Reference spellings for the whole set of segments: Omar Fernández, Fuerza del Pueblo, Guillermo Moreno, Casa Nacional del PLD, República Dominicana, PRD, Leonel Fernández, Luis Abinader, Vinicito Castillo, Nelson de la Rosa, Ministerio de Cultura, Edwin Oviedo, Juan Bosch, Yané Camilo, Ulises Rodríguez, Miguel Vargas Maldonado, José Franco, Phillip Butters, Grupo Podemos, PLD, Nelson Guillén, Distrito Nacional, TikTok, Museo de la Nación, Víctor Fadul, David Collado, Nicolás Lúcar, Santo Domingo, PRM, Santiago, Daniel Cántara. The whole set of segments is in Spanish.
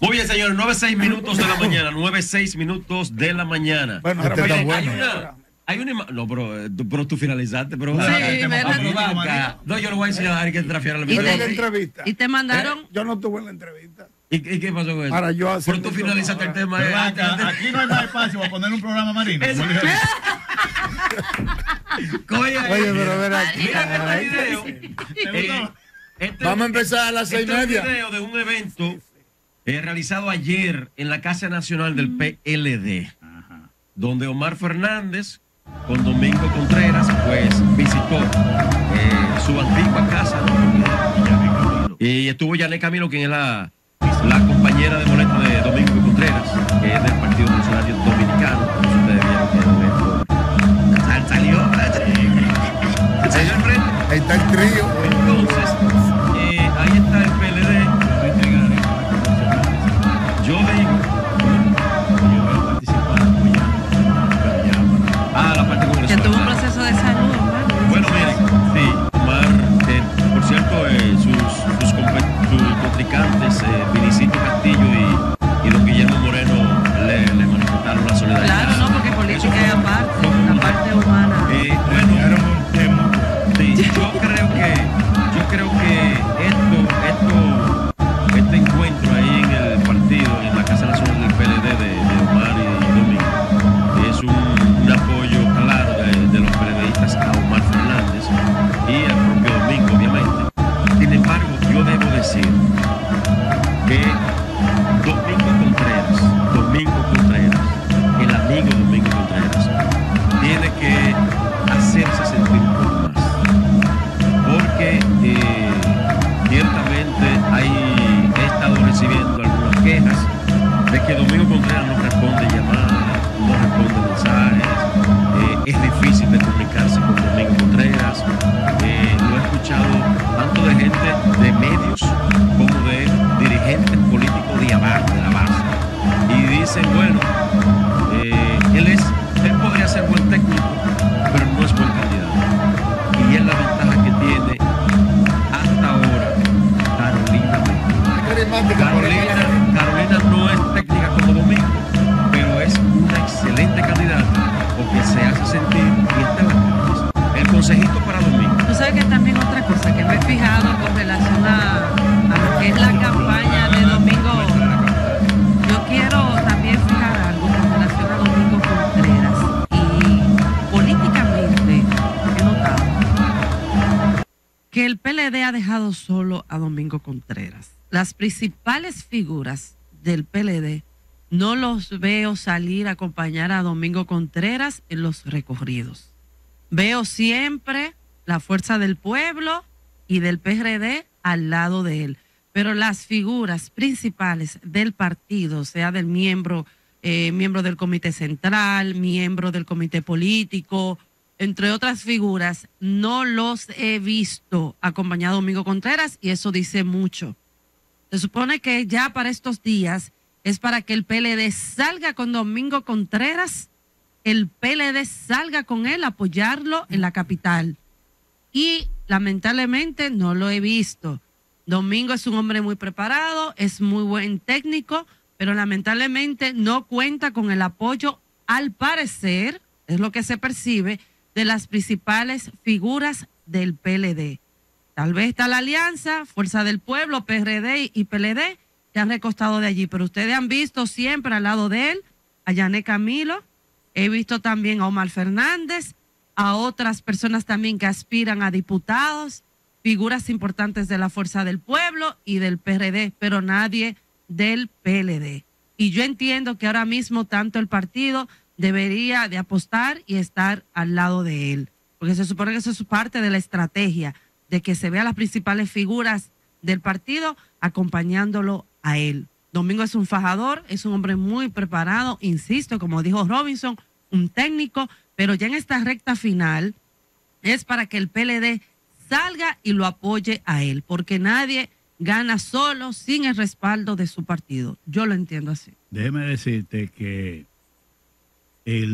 Muy bien, señores, 9:06 de la mañana. Bueno, pero este bueno. Hay una no, pero tú finalizaste, pero sí, no, yo lo voy a enseñar a alguien que trafiara la entrevista. Y te mandaron. Yo no estuve en la entrevista. ¿Y qué pasó con eso? Ahora yo pero tú finalizaste el tema. Aquí no hay más espacio para poner un programa marino. Oye, pero ver aquí. Mira este video. Vamos a empezar a las 6:30. Este video de un evento realizado ayer en la Casa Nacional del PLD. Ajá. Donde Omar Fernández con Domingo Contreras pues visitó su antigua casa, ¿no? Y estuvo Yané Camilo, quien es la compañera de boleto de Domingo Contreras, que es del Partido Nacional Dominicano. Ustedes vieron que el salió ahí está el trío. Entonces ahí está el PLD. Yo digo, la parte congresual. Que tuvo un proceso de salud, ¿no? Bueno, miren, sí, Omar, por cierto, sus contrincantes, Vinicito Castillo y don Guillermo Moreno, le manifestaron la solidaridad. Claro, no, porque política es aparte, la parte humana. Bueno, era un tema. Sí, yo creo que este encuentro ahí en el partido, en la Casa Nacional del PLD de Omar y Domingo, es un apoyo claro de los PLDistas a Omar Fernández y al propio Domingo, obviamente. Sin embargo, yo debo decir que Domingo Contreras, el amigo Domingo Contreras, tiene que hacerse sentir un poco más. Porque ciertamente he estado recibiendo algunas quejas de que Domingo Contreras no responde llamadas, no responde mensajes, es difícil de comunicarse con Domingo Contreras. Lo he escuchado tanto de gente de medios como de dirigentes políticos de abajo, de la base, y dicen, bueno, él podría ser buen técnico, pero no es buen candidato, y es la ventaja que tiene hasta ahora Carolina no es técnica como Domingo, pero es una excelente candidata porque se hace sentir y está en las calles. El consejito para Domingo. Tú sabes que también otra cosa que me he fijado con relación a lo que es la campaña de Domingo. Yo quiero también fijar algo con relación a Domingo Contreras. Y políticamente he notado que el PLD ha dejado solo a Domingo Contreras. Las principales figuras del PLD no los veo salir a acompañar a Domingo Contreras en los recorridos. Veo siempre la Fuerza del Pueblo y del PRD al lado de él. Pero las figuras principales del partido, sea del miembro del Comité Central, miembro del Comité Político, entre otras figuras, no los he visto acompañado a Domingo Contreras, y eso dice mucho. Se supone que ya para estos días es para que el PLD salga con Domingo Contreras, el PLD salga con él, apoyarlo en la capital. Y lamentablemente no lo he visto. Domingo es un hombre muy preparado, es muy buen técnico, pero lamentablemente no cuenta con el apoyo, al parecer, es lo que se percibe, de las principales figuras del PLD. Tal vez está la alianza, Fuerza del Pueblo, PRD y PLD, que han recostado de allí. Pero ustedes han visto siempre al lado de él a Yané Camilo, he visto también a Omar Fernández, a otras personas también que aspiran a diputados, figuras importantes de la Fuerza del Pueblo y del PRD, pero nadie del PLD. Y yo entiendo que ahora mismo tanto el partido debería de apostar y estar al lado de él, porque se supone que eso es parte de la estrategia, de que se vean las principales figuras del partido acompañándolo a él. Domingo es un fajador, es un hombre muy preparado, insisto, como dijo Robinson, un técnico, pero ya en esta recta final es para que el PLD salga y lo apoye a él, porque nadie gana solo sin el respaldo de su partido. Yo lo entiendo así. Déjeme decirte que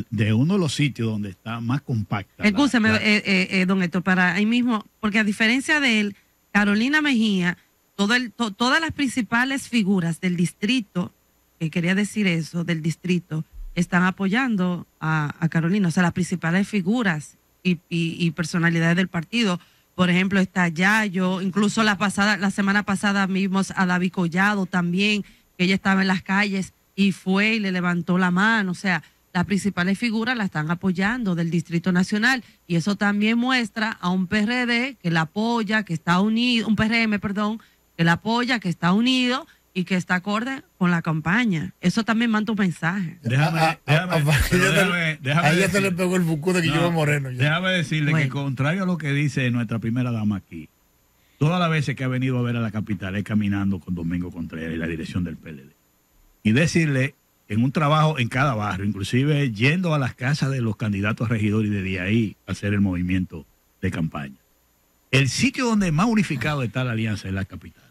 de uno de los sitios donde está más compacta. Escúchame, don Héctor, para ahí mismo, porque a diferencia de él, Carolina Mejía todas las principales figuras del distrito, que quería decir eso, del distrito, están apoyando a Carolina, o sea, las principales figuras y personalidades del partido. Por ejemplo, está Yayo, incluso la semana pasada vimos a David Collado también, que ella estaba en las calles y fue y le levantó la mano. O sea, las principales figuras la están apoyando del Distrito Nacional, y eso también muestra a un PRD que la apoya, que está unido, un PRM, perdón, que la apoya, que está unido y que está acorde con la campaña. Eso también manda un mensaje. Déjame ahí ya se le pegó el bucú de Guillermo Moreno. Ya. Déjame decirle que, contrario a lo que dice nuestra primera dama aquí, todas las veces que ha venido a ver a la capital es caminando con Domingo Contreras y la dirección del PLD. Y decirle, en un trabajo en cada barrio, inclusive yendo a las casas de los candidatos a regidores y desde ahí hacer el movimiento de campaña. El sitio donde más unificado está la alianza es la capital.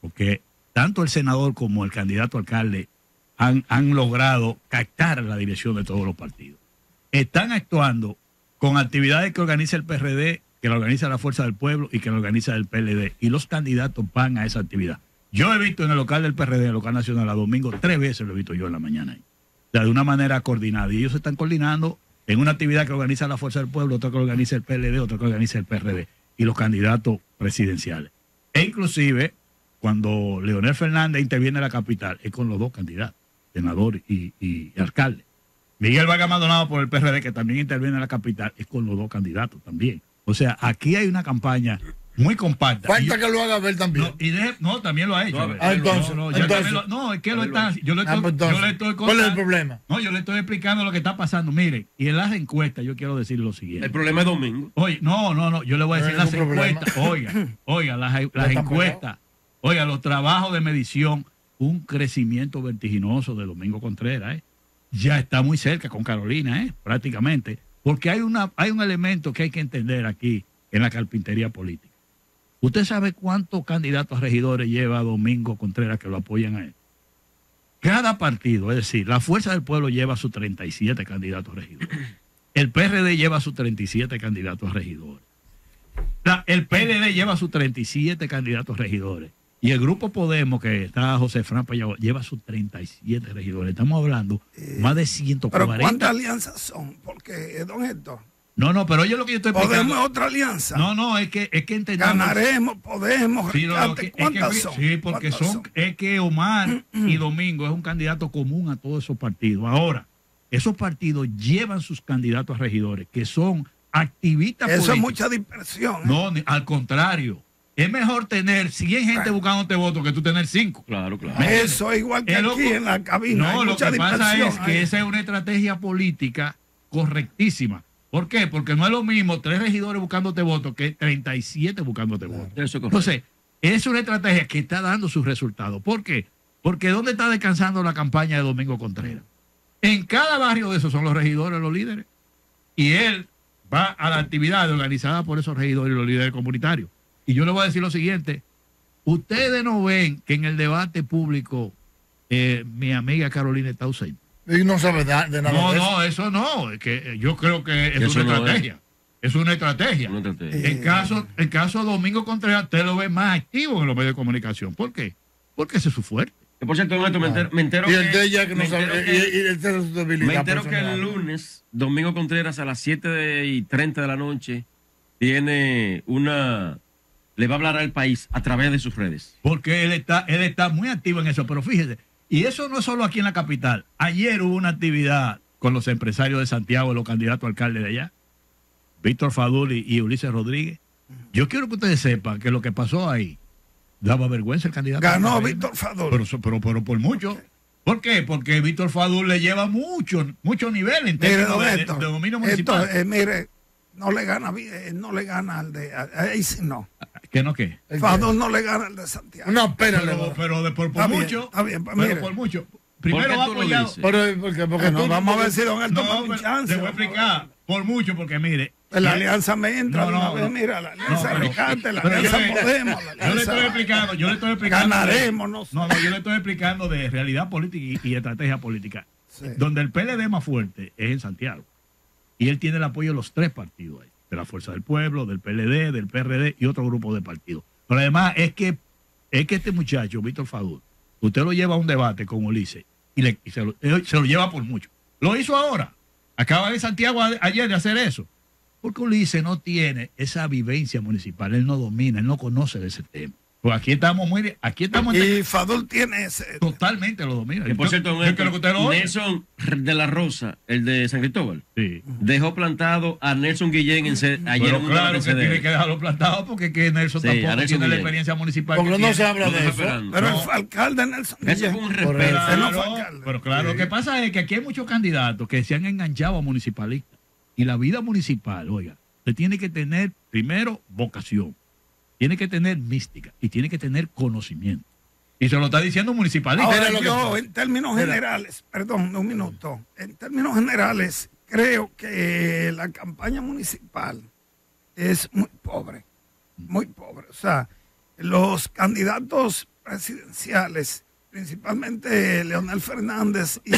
Porque tanto el senador como el candidato alcalde han logrado captar la dirección de todos los partidos. Están actuando con actividades que organiza el PRD, que la organiza la Fuerza del Pueblo y que la organiza el PLD. Y los candidatos van a esa actividad. Yo he visto en el local del PRD, en el local nacional, a Domingo, 3 veces lo he visto yo en la mañana ahí. O sea, de una manera coordinada. Y ellos se están coordinando en una actividad que organiza la Fuerza del Pueblo, otra que organiza el PLD, otra que organiza el PRD. Y los candidatos presidenciales. E inclusive, cuando Leonel Fernández interviene en la capital, es con los 2 candidatos, senador y alcalde. Miguel Vargas Maldonado por el PRD, que también interviene en la capital, es con los 2 candidatos también. O sea, aquí hay una campaña muy compacta. Falta que lo haga ver también. No, también lo ha hecho. Yo le estoy ¿cuál es el problema? No, yo le estoy explicando lo que está pasando. Mire, y en las encuestas yo quiero decir lo siguiente. El problema es Domingo. Oye, no, yo le voy a decir las encuestas. Oiga, las encuestas. Oiga, los trabajos de medición, un crecimiento vertiginoso de Domingo Contreras, ya está muy cerca con Carolina, prácticamente, porque hay un elemento que hay que entender aquí en la carpintería política. ¿Usted sabe cuántos candidatos a regidores lleva Domingo Contreras que lo apoyan a él? Cada partido, es decir, la Fuerza del Pueblo lleva sus 37 candidatos a regidores. El PRD lleva sus 37 candidatos a regidores. El PLD lleva sus 37 candidatos a regidores. Y el Grupo Podemos, que está José Franco, lleva sus 37 regidores. Estamos hablando más de 140. ¿Pero cuántas alianzas son? Porque, don Héctor. No, pero oye lo que yo estoy explicando. ¿Podemos otra alianza? No, es que entendamos. Ganaremos, Podemos. Sí, ¿cuántas son? Sí, porque son. Es que Omar y Domingo es un candidato común a todos esos partidos. Ahora, esos partidos llevan sus candidatos a regidores, que son activistas políticos. Eso es mucha dispersión. No, al contrario. Es mejor tener 100 gente buscándote votos que tú tener 5. Claro. Eso es igual que aquí en la cabina. No, lo que pasa es que esa es una estrategia política correctísima. ¿Por qué? Porque no es lo mismo 3 regidores buscándote votos que 37 buscándote votos. Entonces, es una estrategia que está dando sus resultados. ¿Por qué? Porque ¿dónde está descansando la campaña de Domingo Contreras? En cada barrio de esos son los regidores, los líderes. Y él va a la actividad organizada por esos regidores y los líderes comunitarios. Y yo le voy a decir lo siguiente. Ustedes no ven que en el debate público mi amiga Carolina está ausente. Y no sabe de nada. No, eso no. Es que yo creo que es una estrategia. Es una estrategia. En caso de Domingo Contreras, usted lo ve más activo en los medios de comunicación. ¿Por qué? Porque ese es su fuerte. Por cierto, me entero que el lunes Domingo Contreras a las 7:30 de la noche tiene le va a hablar al país a través de sus redes. Porque él está muy activo en eso, pero fíjese, y eso no es solo aquí en la capital. Ayer hubo una actividad con los empresarios de Santiago, los candidatos a alcalde de allá, Víctor Fadul y Ulises Rodríguez. Yo quiero que ustedes sepan que lo que pasó ahí daba vergüenza el candidato. Ganó Víctor Fadul. Pero por mucho. Okay. ¿Por qué? Porque Víctor Fadul le lleva mucho nivel en términos de dominio municipal. Mire, no le gana al de... Ahí sí no. ¿Qué no qué? Fadul no le gana al de Santiago. No, pero por mucho. Primero va apoyado. Porque no, vamos a ver si don Héctor va a dar chance. Te voy a explicar. Por mucho, porque mire... La alianza me entra, mira, la alianza Alicante, la alianza Podemos. Yo le estoy explicando. Ganaremos, yo le estoy explicando de realidad política y estrategia política. Sí. Donde el PLD más fuerte es en Santiago. Y él tiene el apoyo de los 3 partidos ahí. De la Fuerza del Pueblo, del PLD, del PRD y otro grupo de partidos. Pero además es que es que este muchacho, Víctor Fadul, usted lo lleva a un debate con Ulises y se lo lleva por mucho. Lo hizo ahora. Acaba de Santiago ayer de hacer eso. Porque Ulises no tiene esa vivencia municipal. Él no domina, él no conoce de ese tema. Pues aquí estamos muy... Aquí estamos y Fadul tiene ese... Totalmente lo domina. Y por cierto, Nelson de la Rosa, el de San Cristóbal, sí, dejó plantado a Nelson Guillén ayer. Pero claro que tiene que dejarlo plantado porque que Nelson sí, tampoco Nelson tiene Guillén. La experiencia municipal. Porque no se habla de eso. Pero no. El alcalde Nelson Guillén. Eso fue un respeto. Pero claro, sí. Lo que pasa es que aquí hay muchos candidatos que se han enganchado a municipalistas. Y la vida municipal, oiga, se tiene que tener primero vocación. Tiene que tener mística y tiene que tener conocimiento. Y se lo está diciendo un municipalista. Ahora, yo, en términos generales, perdón, un minuto. En términos generales, creo que la campaña municipal es muy pobre. Muy pobre. O sea, los candidatos presidenciales, principalmente Leonel Fernández y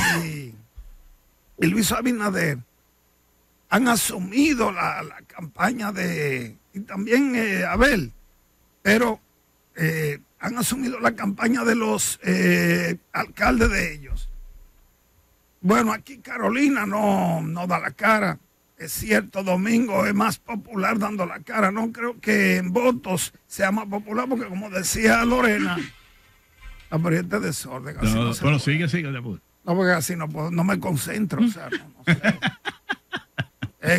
Luis Abinader, han asumido la campaña de... Y también Abel. Pero han asumido la campaña de los alcaldes de ellos. Bueno, aquí Carolina no da la cara. Es cierto, Domingo es más popular dando la cara. No creo que en votos sea más popular porque, como decía Lorena, la pariente desorden. Así no pero sigue. No, porque así no puedo, no me concentro. O sea, no sé.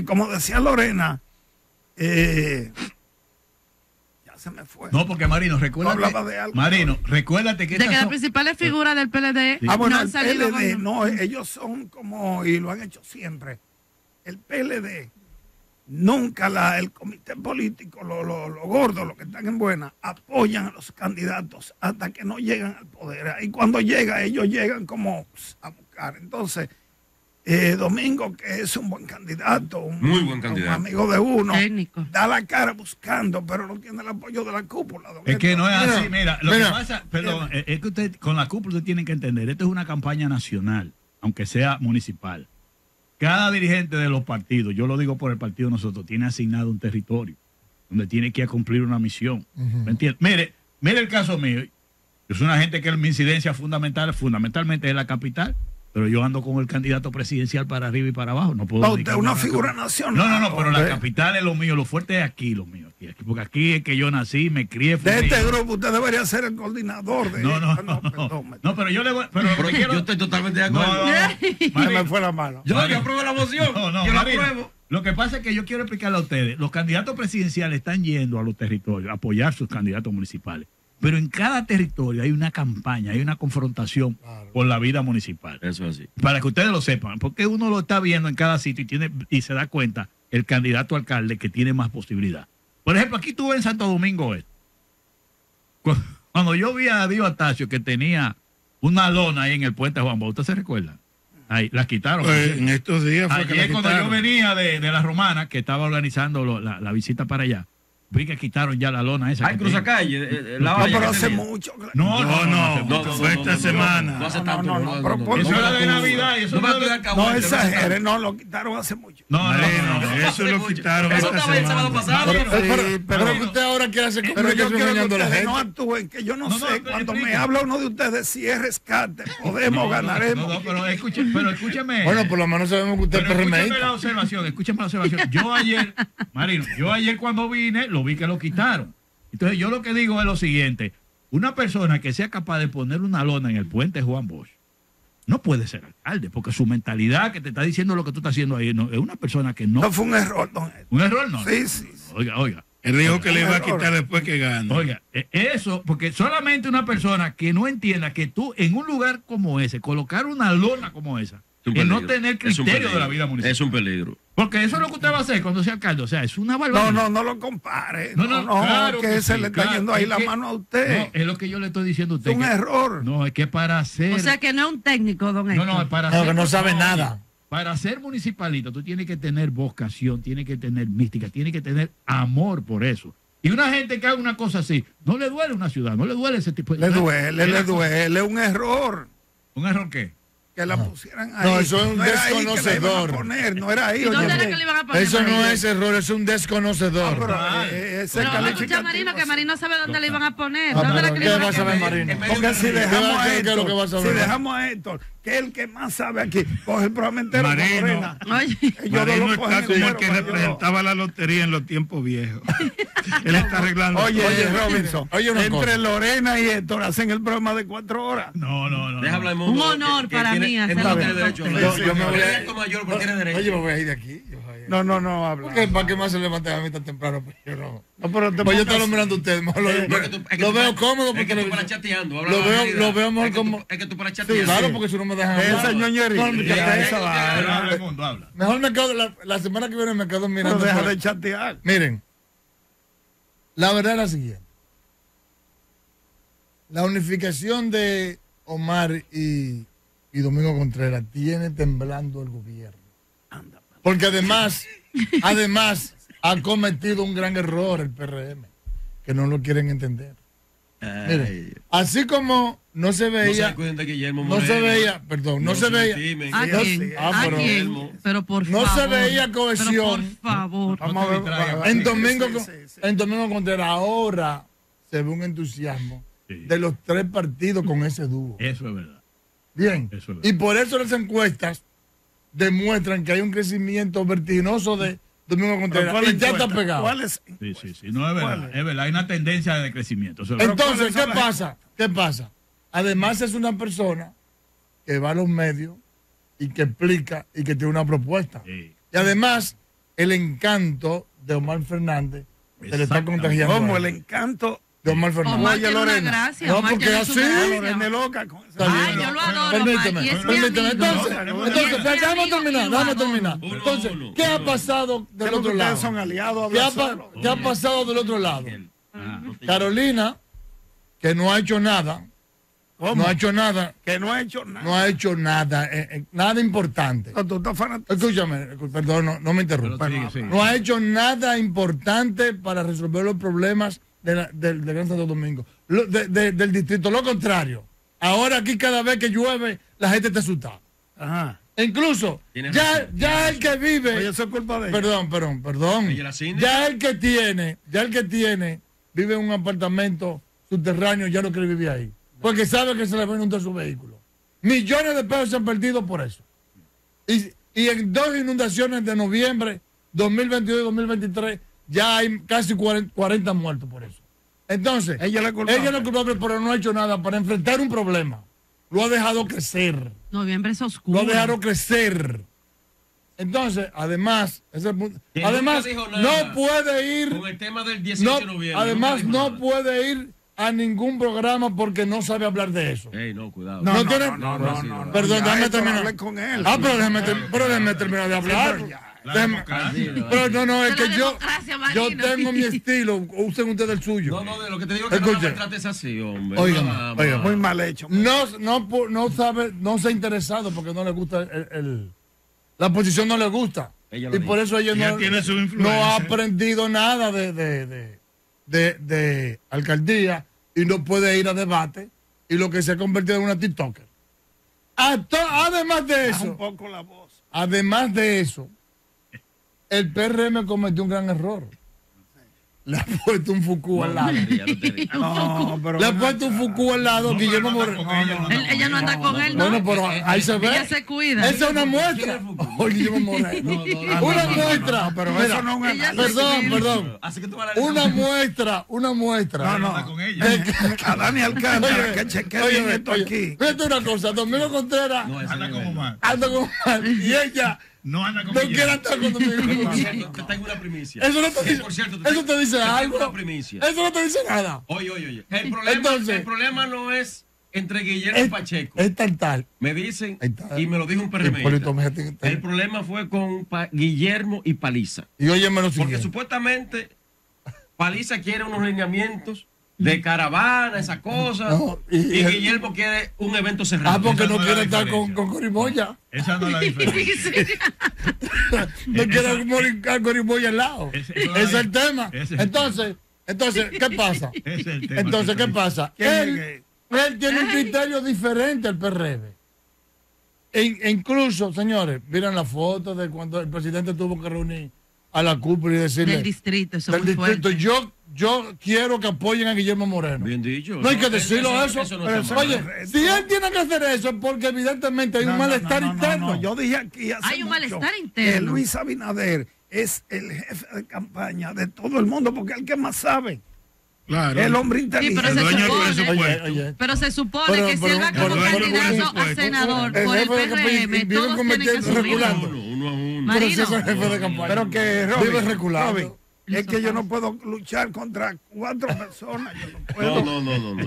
Como decía Lorena, se me fue. No, porque Marino, recuérdate. No hablaba de algo. Marino, recuérdate que... De que las principales figuras del PLD... Sí. Ah, bueno, el PLD, con... no, ellos son como, y lo han hecho siempre, el PLD, nunca el comité político, los gordos, los que están en buena, apoyan a los candidatos hasta que no llegan al poder. Y cuando llega, ellos llegan como a buscar. Entonces... Domingo, que es un buen candidato, un amigo de uno, técnico, da la cara buscando, pero no tiene el apoyo de la cúpula. Es que no es así, mira, lo que pasa, perdón, es que usted, con la cúpula, usted tiene que entender, esto es una campaña nacional, aunque sea municipal. Cada dirigente de los partidos, yo lo digo por el partido nosotros, tiene asignado un territorio donde tiene que ir a cumplir una misión. Uh-huh. ¿Me entiendes? Mire el caso mío, yo soy una gente que mi incidencia fundamentalmente es la capital. Pero yo ando con el candidato presidencial para arriba y para abajo. No puedo. Usted es una figura nacional. No, pero la capital es lo mío. Lo fuerte es aquí, lo mío. Aquí, porque aquí es que yo nací, me crié. De este grupo usted debería ser el coordinador. No, pero yo le voy. Yo estoy totalmente de acuerdo. No, me fue la mano. Yo apruebo la moción. Yo la apruebo. Lo que pasa es que yo quiero explicarle a ustedes. Los candidatos presidenciales están yendo a los territorios a apoyar sus candidatos municipales. Pero en cada territorio hay una campaña, hay una confrontación por la vida municipal. Eso es así. Para que ustedes lo sepan, porque uno lo está viendo en cada sitio y se da cuenta el candidato alcalde que tiene más posibilidad. Por ejemplo, aquí tuve en Santo Domingo esto. Cuando yo vi a Dío Atacio que tenía una lona ahí en el puente Juan Bautista, ¿se recuerdan? Ahí, las quitaron. Pues en estos días fue que cuando yo venía de la Romana, que estaba organizando la visita para allá, vi que quitaron ya la lona esa. Hay cruzacalle. No, pero hace mucho. No. Fue esta semana. No hace tanto. No. Eso era de Navidad. No exageres. No, lo quitaron hace mucho. No. Eso lo quitaron hace mucho. Eso estaba el sábado pasado. Pero usted ahora quiere hacer... Pero yo quiero que ustedes no actúen, que yo no sé. Cuando me habla uno de ustedes, si es rescate, podemos, ganaremos. No, pero escúcheme. Bueno, por lo menos sabemos que usted es PRM. Escúcheme la observación. Yo ayer cuando vine... vi que lo quitaron. Entonces yo lo que digo es lo siguiente: una persona que sea capaz de poner una lona en el puente Juan Bosch no puede ser alcalde, porque su mentalidad que te está diciendo lo que tú estás haciendo ahí es una persona que no... No fue un error, don Edwin. ¿Un error? No. Sí. Oiga. Él dijo que le iba a quitar después que gane. Oiga, eso, porque solamente una persona que no entienda que tú en un lugar como ese, colocar una lona como esa, el no tener criterio de la vida municipal. Es un peligro. Porque eso es lo que usted va a hacer cuando sea alcalde. O sea, es una barbaridad. No lo compare. No, claro que se le está yendo ahí la mano a usted. No, es lo que yo le estoy diciendo a usted. Es un error. No, es que para ser... O sea, que no es un técnico, don Héctor. No, para ser... No, que no sabe nada. Para ser municipalista, tú tienes que tener vocación, tienes que tener mística, tienes que tener amor por eso. Y una gente que haga una cosa así, no le duele una ciudad, no le duele ese tipo de... Le duele un error. ¿Un error qué? que la pusieran ahí. No, eso es un desconocedor. No era ahí. Eso no es error, es un desconocedor. Pero vamos a escuchar a Marino, que Marino sabe dónde le iban a poner. ¿Qué va a saber Marino? Porque si dejamos a Héctor, que es el que más sabe aquí, coge el programa entero. Marino está como el que representaba la lotería en los tiempos viejos. Él está arreglando. Oye, Robinson, entre Lorena y Héctor hacen el programa de 4 horas. No. Deja hablar el mundo. Un honor para mí. Yo me voy a ir mayor porque tiene derecho. Oye, me voy a ir de aquí. No, habla. ¿Para qué más se levanté a mí tan temprano? Yo te lo mirando a ustedes. Lo veo cómodo porque lo veo chateando. Lo veo mejor como. Es que tú para chatear. Claro, porque si no me dejan. Esa ñoñería. Mejor me quedo. La semana que viene me quedo mirando. No deja de chatear. Miren. La verdad es la siguiente. La unificación de Omar y Domingo Contreras tiene temblando el gobierno. Porque además ha cometido un gran error el PRM, que no lo quieren entender. Miren, así como no se veía, no se veía cohesión. Por favor. En Domingo Contreras ahora se ve un entusiasmo de los tres partidos con ese dúo. Eso es verdad. Bien, eso es verdad. Y por eso las encuestas demuestran que hay un crecimiento vertiginoso de Domingo Contreras. Y ya está pegado. ¿Cuál es? Sí, no es verdad. Es verdad, hay una tendencia de crecimiento. Entonces, ¿qué pasa? Además es una persona que va a los medios y que explica y que tiene una propuesta. Sí. Y además, el encanto de Omar Fernández se le está contagiando. ¿Cómo? El encanto de Omar Fernández. Omar tiene una gracia. No, porque así. Lorena loca. Ay, yo lo adoro. Permíteme. Entonces, déjame terminar. Entonces, ¿qué ha pasado del otro lado? Son aliados. ¿Qué ha pasado del otro lado? Carolina, que no ha hecho nada. No ha hecho nada. Nada importante. Escúchame, perdón, no me interrumpa. No ha hecho nada importante para resolver los problemas del Gran Santo Domingo, del distrito. Lo contrario, ahora aquí cada vez que llueve la gente está asustada. Ajá. Incluso ya el que vive. Oye, eso es culpa de perdón. Ya el que tiene vive en un apartamento subterráneo, ya no quiere vivir ahí porque sabe que se le va a inundar su vehículo. Millones de pesos se han perdido por eso. Y en 2 inundaciones de noviembre 2022 y 2023 ya hay casi 40 muertos por eso. Entonces, ella es la culpable, pero no ha hecho nada para enfrentar un problema. Lo ha dejado crecer. Noviembre es oscuro. Lo ha dejado crecer. Entonces, además, no puede ir. Con el tema del 18 de noviembre. Además, no puede ir a ningún programa porque no sabe hablar de eso. Cuidado. No, perdón, déjame terminar. Con él. Pero déjame terminar de hablar. Pero es que yo tengo mi estilo, usen ustedes el suyo. De lo que te digo es que no me trates así, hombre. Oigan, muy mal hecho. No se ha interesado porque no le gusta la posición, no le gusta. Y por eso ella no ha aprendido nada de alcaldía y no puede ir a debate, y lo que se ha convertido en una TikToker. Además de eso, el PRM cometió un gran error. Le ha puesto un Fucú al lado. Le ha puesto un Fucú al lado. Guillermo Moreno. Ella no anda con él, ¿no? Bueno, pero ahí se ve. Ella se cuida. Esa es una muestra. Guillermo Moreno. Una muestra. Pero eso no es una. Perdón. Una muestra. No, no. A Dani Alcántara. Oye, esto aquí. Fíjate una cosa. Domingo Contreras. Anda como mal. Y ella. No anda con Guillermo. Te tengo una primicia. Eso te dice algo. Eso no te dice nada. Oye. El problema no es entre Guillermo y Pacheco. Es tal. Me dicen, y me lo dijo un PRM. El problema fue con Guillermo y Paliza. Y óyeme lo siguiente. Porque supuestamente Paliza quiere unos lineamientos de caravana, esas cosas. Y Guillermo quiere un evento cerrado. Porque no quiere estar con Corimoya. Esa no es la diferencia. No quiere a Corimoya al lado. Es el tema. Entonces, ¿qué pasa? Entonces, ¿qué pasa? Él tiene un criterio diferente al PRM. E incluso, señores, miren las fotos de cuando el presidente tuvo que reunir a la cúpula y decirle... Del distrito, eso del distrito. Yo quiero que apoyen a Guillermo Moreno. Bien dicho. No hay que decirlo eso no pero, oye, si él tiene que hacer eso es porque evidentemente hay un malestar interno. Yo dije aquí hace hay un mucho malestar interno. Que Luis Abinader es el jefe de campaña de todo el mundo porque es el que más sabe. Claro. El hombre inteligente. Sí, pero se supone que si él va como candidato a senador por el PRM, todos tienen que subirlo. Pero que vive reculando. Es que yo no puedo luchar contra 4 personas. Yo no puedo. No.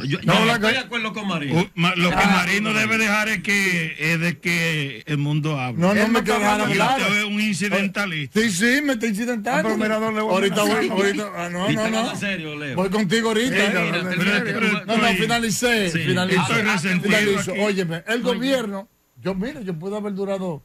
Yo estoy de acuerdo con Marino. Lo que Marino debe dejar es de que el mundo hable. No, me quiero dejar hablar. Yo es un incidentalista. Sí, me estoy incidentando. Pero mira, ¿dónde voy? Ahorita. No. Serio, Leo. Voy contigo ahorita. Finalicé. Finalizo. Óyeme, el gobierno, yo pude haber durado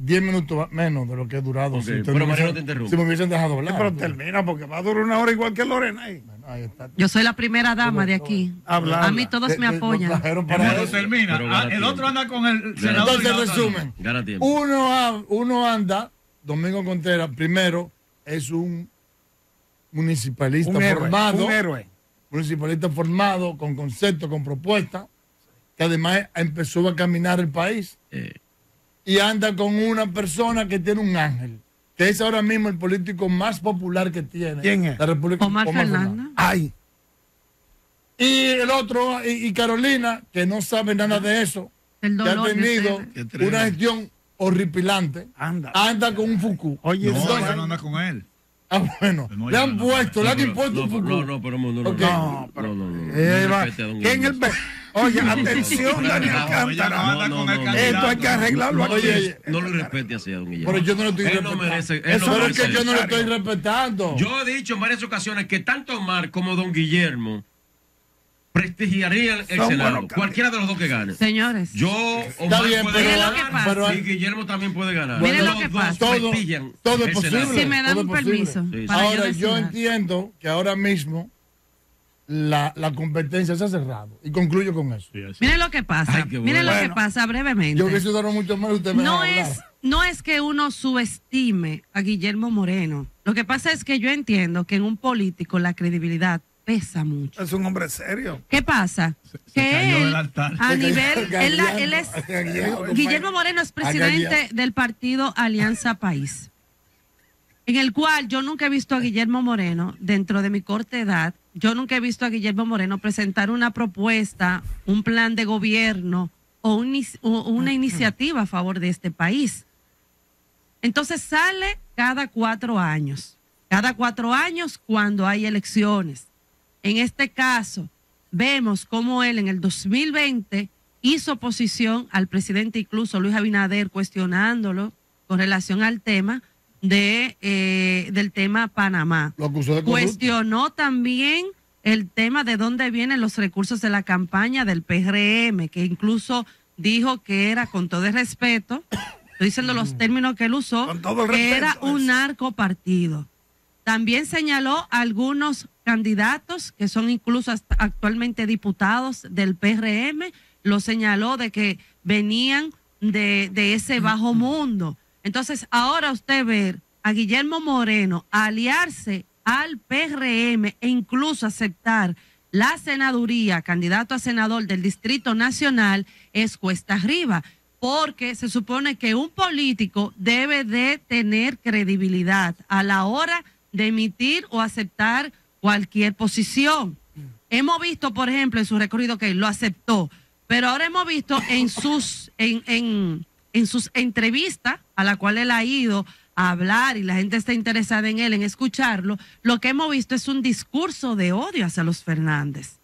10 minutos menos de lo que he durado. Okay, pero Mariano te interrumpe. Si me hubiesen dejado hablar. Pero termina, porque va a durar una hora igual que Lorena. Bueno, ahí está. Yo soy la primera dama de aquí. A mí todos me apoyan. Pero termina. El otro anda con el senador. Entonces, resumen. Uno anda, Domingo Contreras, primero, es un municipalista formado. Un héroe. Municipalista formado, con conceptos, con propuestas, que además empezó a caminar el país. Y anda con una persona que tiene un ángel, que es ahora mismo el político más popular que tiene. ¿Quién es? La República Dominicana. Ay. Y el otro, y Carolina, que no sabe nada de eso, el dolor, que ha tenido una gestión horripilante, anda con un Foucault. Oye, no anda con él. Ah, bueno, no, le han impuesto un Foucault. No. ¿Quién es el pe? Oye, atención, Daniel Cántara. Esto hay que arreglarlo aquí. Oye, no lo respete así a don Guillermo. Pero yo no lo estoy respetando. Yo no lo estoy respetando. Yo he dicho en varias ocasiones que tanto Omar como don Guillermo prestigiarían el Senado. Cualquiera de los dos que gane. Señores. Yo, Omar puede ganar y Guillermo también puede ganar. Miren lo que pasa. Todo es posible. Si me dan un permiso. Ahora, yo entiendo que ahora mismo la competencia se ha cerrado. Y concluyo con eso. Sí. Miren lo que pasa. Ay, bueno. Miren lo que pasa brevemente. Yo que se daron mucho más, usted me no es que uno subestime a Guillermo Moreno. Lo que pasa es que yo entiendo que en un político la credibilidad pesa mucho. Es un hombre serio. ¿Qué pasa? Que él, a nivel... él es, Guillermo Moreno es presidente del partido Alianza País, en el cual yo nunca he visto a Guillermo Moreno, dentro de mi corta edad, yo nunca he visto a Guillermo Moreno presentar una propuesta, un plan de gobierno o una iniciativa a favor de este país. Entonces sale cada cuatro años cuando hay elecciones. En este caso, vemos cómo él en el 2020 hizo oposición al presidente, incluso Luis Abinader, cuestionándolo con relación al tema del tema Panamá. Lo acusó de corrupto. Cuestionó también el tema de dónde vienen los recursos de la campaña del PRM, que incluso dijo que era, con todo el respeto, estoy diciendo los términos que él usó, que era un narcopartido. También señaló a algunos candidatos que son incluso hasta actualmente diputados del PRM, lo señaló de que venían de ese bajo mundo. Entonces, ahora usted ver a Guillermo Moreno aliarse al PRM e incluso aceptar la senaduría, candidato a senador del Distrito Nacional, es cuesta arriba, porque se supone que un político debe de tener credibilidad a la hora de emitir o aceptar cualquier posición. Hemos visto, por ejemplo, en su recorrido que lo aceptó, pero ahora hemos visto en sus entrevistas a la cual él ha ido a hablar y la gente está interesada en él, en escucharlo, lo que hemos visto es un discurso de odio hacia los Fernández.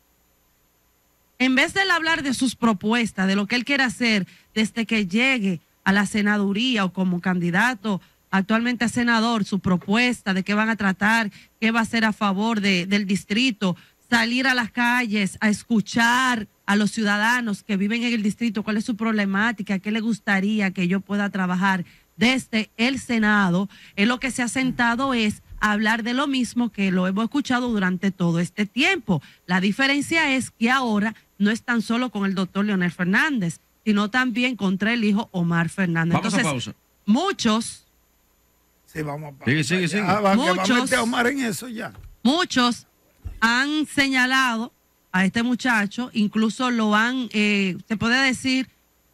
En vez de él hablar de sus propuestas, de lo que él quiere hacer desde que llegue a la senaduría o como candidato actualmente a senador, su propuesta de qué van a tratar, qué va a hacer a favor del distrito, salir a las calles a escuchar a los ciudadanos que viven en el distrito, cuál es su problemática, qué le gustaría que yo pueda trabajar desde el Senado, es lo que se ha sentado es hablar de lo mismo que lo hemos escuchado durante todo este tiempo. La diferencia es que ahora no es tan solo con el doctor Leonel Fernández, sino también contra el hijo Omar Fernández. Vamos entonces, a pausa. Muchos. Sí, vamos a pausa. Sigue. Muchos han señalado a este muchacho, incluso lo han, se puede decir,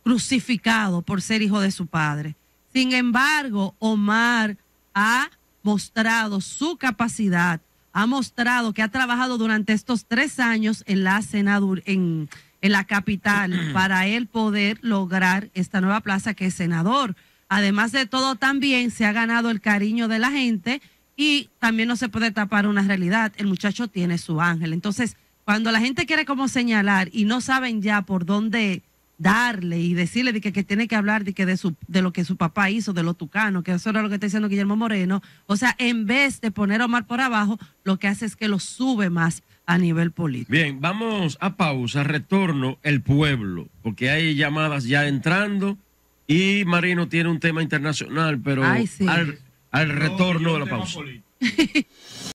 crucificado por ser hijo de su padre. Sin embargo, Omar ha mostrado su capacidad, ha mostrado que ha trabajado durante estos 3 años en la senaduría, en la capital, para él poder lograr esta nueva plaza que es senador. Además de todo, también se ha ganado el cariño de la gente y también no se puede tapar una realidad. El muchacho tiene su ángel. Entonces, cuando la gente quiere como señalar y no saben ya por dónde darle y decirle de que tiene que hablar de, que de lo que su papá hizo, de los tucanos, que eso era lo que está diciendo Guillermo Moreno, o sea, en vez de poner a Omar por abajo, lo que hace es que lo sube más a nivel político. Bien, vamos a pausa, retorno el pueblo, porque hay llamadas ya entrando y Marino tiene un tema internacional, pero sí, al retorno de la pausa.